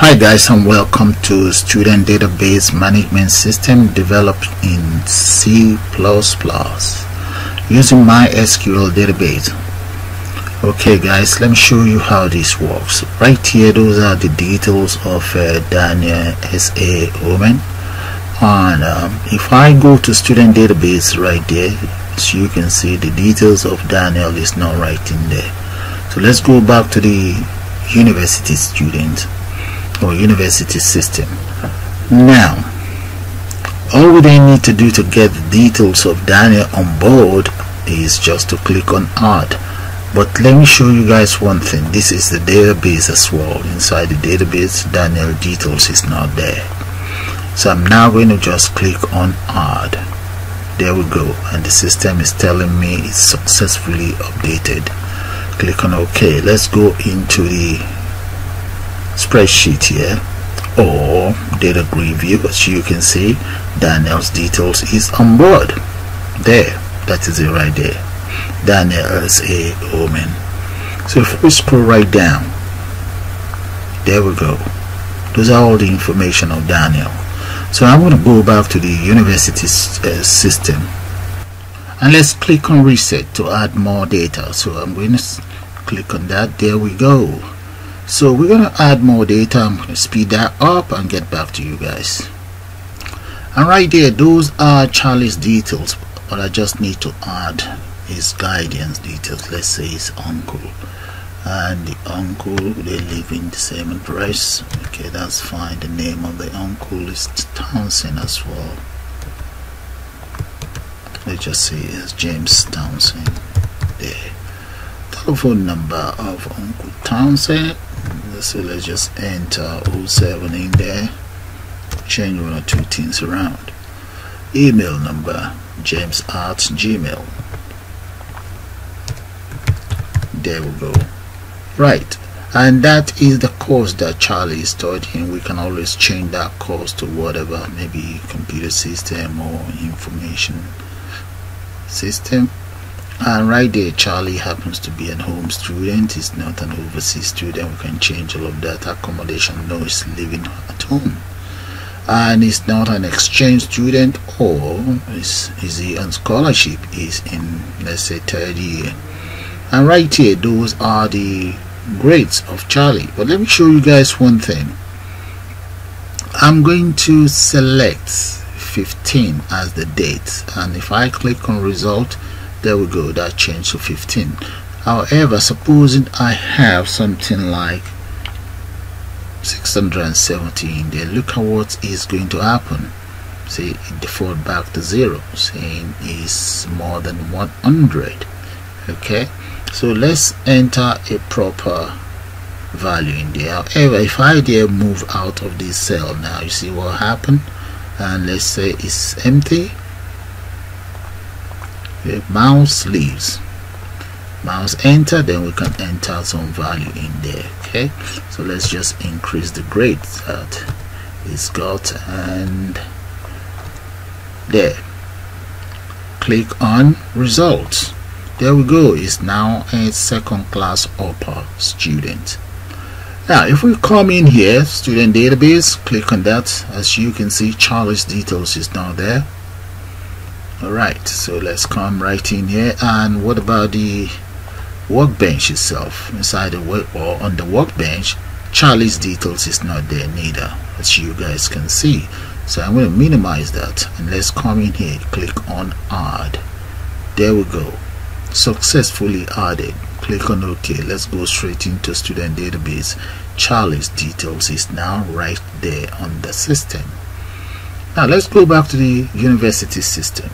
Hi guys, and welcome to Student Database Management System developed in C++ using MySQL database. Okay guys, let me show you how this works. Right here, those are the details of Daniel S.A. Omen, and if I go to Student Database right there, so you can see the details of Daniel is not right in there. So let's go back to the university student or university system. Now all we then need to do to get the details of Daniel on board is just to click on add. But let me show you guys one thing. This is the database as well. Inside the database, Daniel details is not there, so I'm now going to just click on add. There we go, and the system is telling me it's successfully updated. Click on OK. Let's go into the spreadsheet here or data grid view. As you can see, Daniel's details is on board there. That is it right there, Daniel S.A. Omen. So if we scroll right down, there we go, those are all the information of Daniel. So I'm going to go back to the university system and let's click on reset to add more data. So I'm going to click on that. There we go. So we're going to add more data. I'm going to speed that up and get back to you guys. And right there, those are Charlie's details, but I just need to add his guardian's details. Let's say his uncle, and the uncle, they live in the same address. Okay, that's fine. The name of the uncle is Townsend as well. Let's just say it's James Townsend there. Telephone number of Uncle Townsend, so let's just enter 07 in there, change one or two things around. Email number, james@gmail. There we go. Right, and that is the course that Charlie is studying. We can always change that course to whatever, maybe computer system or information system. And right there, Charlie happens to be a home student. He's not an overseas student. We can change all of that. Accommodation, no, he's living at home. And he's not an exchange student, or is he on scholarship? He's in, let's say, third year. And right here, those are the grades of Charlie. But let me show you guys one thing. I'm going to select 15 as the date, and if I click on result, there we go, that changed to 15. However, supposing I have something like 670 in there, look at what is going to happen. See, it default back to 0, saying is more than 100. Okay, so let's enter a proper value in there. However, if I dare move out of this cell now, you see what happened, and let's say it's empty. Mouse leaves, mouse enter, then we can enter some value in there. Okay, so let's just increase the grade that it's got, and there, click on results. There we go, it's now a second class upper student. Now if we come in here, student database, click on that. As you can see, Charlie's details is now there. Alright, so let's come right in here. And what about the workbench itself? Inside the work, or on the workbench, Charlie's details is not there neither, as you guys can see. So I'm going to minimize that, and let's come in here, click on add. There we go, successfully added. Click on OK. Let's go straight into student database. Charlie's details is now right there on the system. Now let's go back to the university system.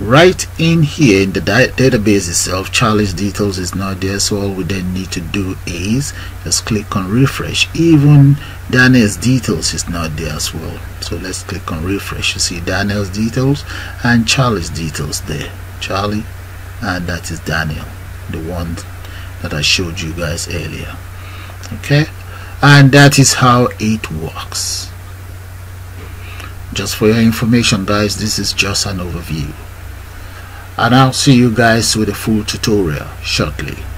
Right in here in the database itself, Charlie's details is not there, so all we then need to do is just click on refresh. Even Daniel's details is not there as well, so let's click on refresh. You see Daniel's details and Charlie's details there. Charlie, and that is Daniel, the one that I showed you guys earlier. Okay, and that is how it works. Just for your information guys, this is just an overview, and I'll see you guys with a full tutorial shortly.